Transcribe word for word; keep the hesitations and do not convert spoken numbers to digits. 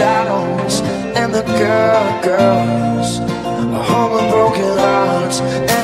Shadows and the girl girls, a home of broken hearts.